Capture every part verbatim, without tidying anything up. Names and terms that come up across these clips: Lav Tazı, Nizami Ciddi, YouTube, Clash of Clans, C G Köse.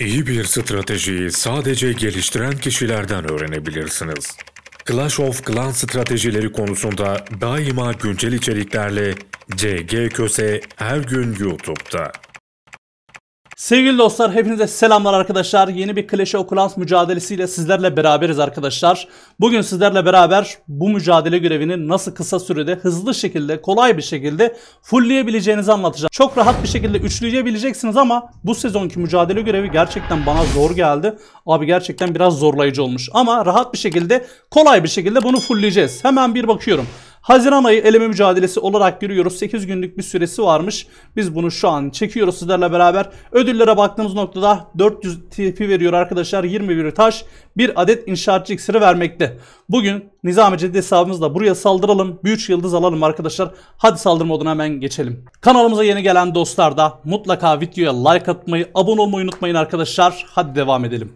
İyi bir stratejiyi sadece geliştiren kişilerden öğrenebilirsiniz. Clash of Clans stratejileri konusunda daima güncel içeriklerle C G Köse her gün YouTube'da. Sevgili dostlar, hepinize selamlar arkadaşlar. Yeni bir Clash of Clans mücadelesiyle sizlerle beraberiz arkadaşlar. Bugün sizlerle beraber bu mücadele görevini nasıl kısa sürede, hızlı şekilde, kolay bir şekilde fullleyebileceğinizi anlatacağım. Çok rahat bir şekilde üçleyebileceksiniz ama bu sezonki mücadele görevi gerçekten bana zor geldi. Abi gerçekten biraz zorlayıcı olmuş ama rahat bir şekilde, kolay bir şekilde bunu fullleyeceğiz. Hemen bir bakıyorum. Haziran ayı eleme mücadelesi olarak görüyoruz. sekiz günlük bir süresi varmış. Biz bunu şu an çekiyoruz sizlerle beraber. Ödüllere baktığımız noktada dört yüz T P veriyor arkadaşlar. yirmi bir taş, bir adet inşaatçı iksiri vermekte. Bugün Nizami Ciddi hesabımızla buraya saldıralım. Büyük yıldız alalım arkadaşlar. Hadi saldırı moduna hemen geçelim. Kanalımıza yeni gelen dostlar da mutlaka videoya like atmayı, abone olmayı unutmayın arkadaşlar. Hadi devam edelim.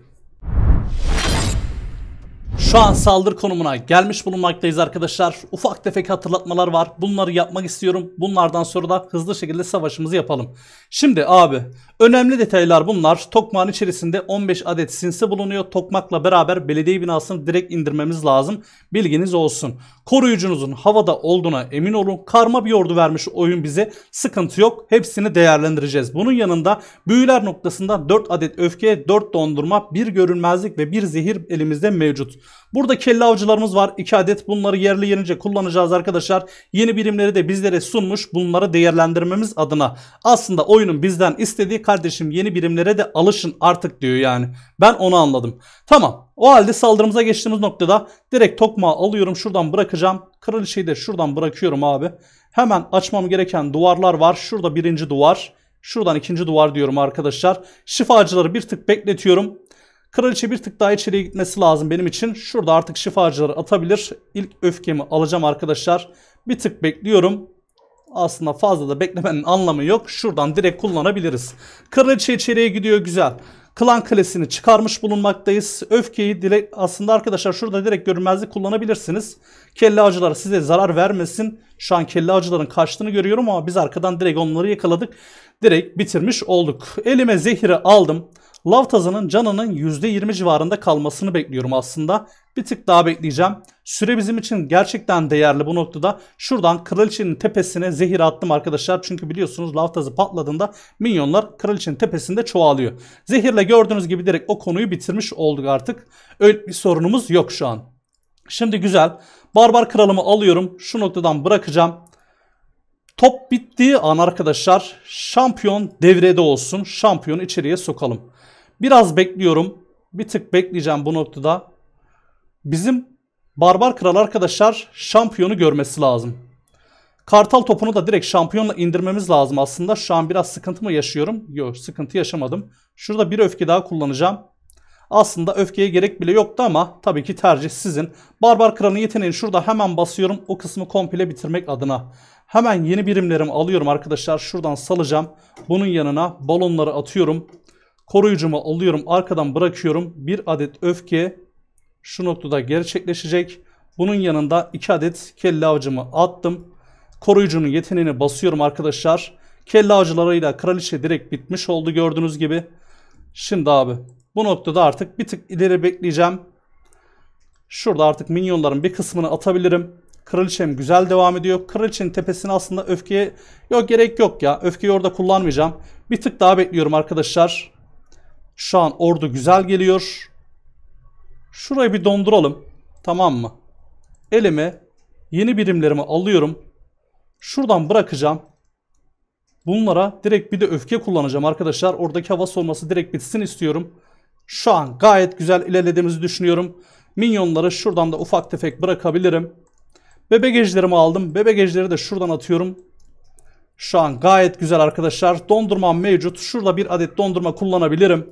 Şu an saldırı konumuna gelmiş bulunmaktayız arkadaşlar. Ufak tefek hatırlatmalar var. Bunları yapmak istiyorum. Bunlardan sonra da hızlı şekilde savaşımızı yapalım. Şimdi abi önemli detaylar bunlar. Tokmağın içerisinde on beş adet sinsi bulunuyor. Tokmakla beraber belediye binasını direkt indirmemiz lazım. Bilginiz olsun. Koruyucunuzun havada olduğuna emin olun. Karma bir ordu vermiş oyun bize. Sıkıntı yok. Hepsini değerlendireceğiz. Bunun yanında büyüler noktasında dört adet öfke, dört dondurma, bir görünmezlik ve bir zehir elimizde mevcut. Burada kelle avcılarımız var. iki adet, bunları yerli yerince kullanacağız arkadaşlar. Yeni birimleri de bizlere sunmuş. Bunları değerlendirmemiz adına. Aslında oyunun bizden istediği, kardeşim yeni birimlere de alışın artık diyor yani. Ben onu anladım. Tamam. O halde saldırımıza geçtiğimiz noktada direkt tokmağı alıyorum. Şuradan bırakacağım. Kraliçeyi de şuradan bırakıyorum abi. Hemen açmam gereken duvarlar var. Şurada birinci duvar. Şuradan ikinci duvar diyorum arkadaşlar. Şifacıları bir tık bekletiyorum. Kraliçe bir tık daha içeriye gitmesi lazım benim için. Şurada artık şifacıları atabilir. İlk öfkemi alacağım arkadaşlar. Bir tık bekliyorum. Aslında fazla da beklemenin anlamı yok. Şuradan direkt kullanabiliriz. Kraliçe içeriye gidiyor, güzel. Klan kalesini çıkarmış bulunmaktayız. Öfkeyi direkt aslında arkadaşlar şurada direkt görünmezlik kullanabilirsiniz. Kelle avcılar size zarar vermesin. Şu an kelle avcıların kaçtığını görüyorum ama biz arkadan direkt onları yakaladık. Direkt bitirmiş olduk. Elime zehiri aldım. Lav Tazı'nın canının yüzde yirmi civarında kalmasını bekliyorum aslında. Bir tık daha bekleyeceğim. Süre bizim için gerçekten değerli bu noktada. Şuradan kraliçenin tepesine zehir attım arkadaşlar. Çünkü biliyorsunuz Lav Tazı patladığında minyonlar kraliçenin tepesinde çoğalıyor. Zehirle gördüğünüz gibi direkt o konuyu bitirmiş olduk artık. Öyle bir sorunumuz yok şu an. Şimdi güzel. Barbar kralımı alıyorum. Şu noktadan bırakacağım. Top bittiği an arkadaşlar şampiyon devrede olsun. Şampiyonu içeriye sokalım. Biraz bekliyorum. Bir tık bekleyeceğim bu noktada. Bizim barbar kral arkadaşlar şampiyonu görmesi lazım. Kartal topunu da direkt şampiyonla indirmemiz lazım aslında. Şu an biraz sıkıntı mı yaşıyorum? Yok, sıkıntı yaşamadım. Şurada bir öfke daha kullanacağım. Aslında öfkeye gerek bile yoktu ama tabii ki tercih sizin. Barbar kralın yeteneğini şurada hemen basıyorum. O kısmı komple bitirmek adına. Hemen yeni birimlerimi alıyorum arkadaşlar. Şuradan salacağım. Bunun yanına balonları atıyorum. Koruyucumu alıyorum. Arkadan bırakıyorum. Bir adet öfke şu noktada gerçekleşecek. Bunun yanında iki adet kelle avcımı attım. Koruyucunun yeteneğini basıyorum arkadaşlar. Kelle avcılarıyla kraliçe direkt bitmiş oldu gördüğünüz gibi. Şimdi abi bu noktada artık bir tık ileri bekleyeceğim. Şurada artık minyonların bir kısmını atabilirim. Kraliçem güzel devam ediyor. Kraliçenin tepesine aslında öfkeye yok, gerek yok ya. Öfkeyi orada kullanmayacağım. Bir tık daha bekliyorum arkadaşlar. Şu an ordu güzel geliyor. Şurayı bir donduralım. Tamam mı? Elime yeni birimlerimi alıyorum. Şuradan bırakacağım. Bunlara direkt bir de öfke kullanacağım arkadaşlar. Oradaki hava soğuması direkt bitsin istiyorum. Şu an gayet güzel ilerlediğimizi düşünüyorum. Minyonları şuradan da ufak tefek bırakabilirim. Bebegecilerimi aldım. Bebegecileri de şuradan atıyorum. Şu an gayet güzel arkadaşlar. Dondurmam mevcut. Şurada bir adet dondurma kullanabilirim.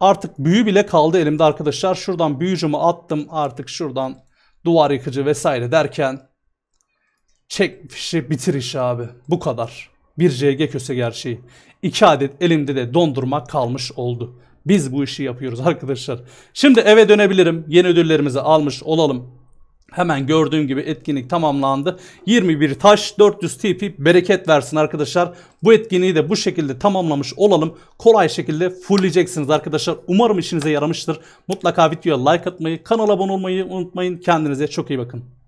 Artık büyü bile kaldı elimde arkadaşlar. Şuradan büyücümü attım. Artık şuradan duvar yıkıcı vesaire derken çek fişi, bitir işi abi. Bu kadar. Bir C G Köse gerçeği. iki adet elimde de dondurma kalmış oldu. Biz bu işi yapıyoruz arkadaşlar. Şimdi eve dönebilirim. Yeni ödüllerimizi almış olalım. Hemen gördüğüm gibi etkinlik tamamlandı. yirmi bir taş, dört yüz T P, bereket versin arkadaşlar. Bu etkinliği de bu şekilde tamamlamış olalım. Kolay şekilde fulleyeceksiniz arkadaşlar. Umarım işinize yaramıştır. Mutlaka videoya like atmayı, kanala abone olmayı unutmayın. Kendinize çok iyi bakın.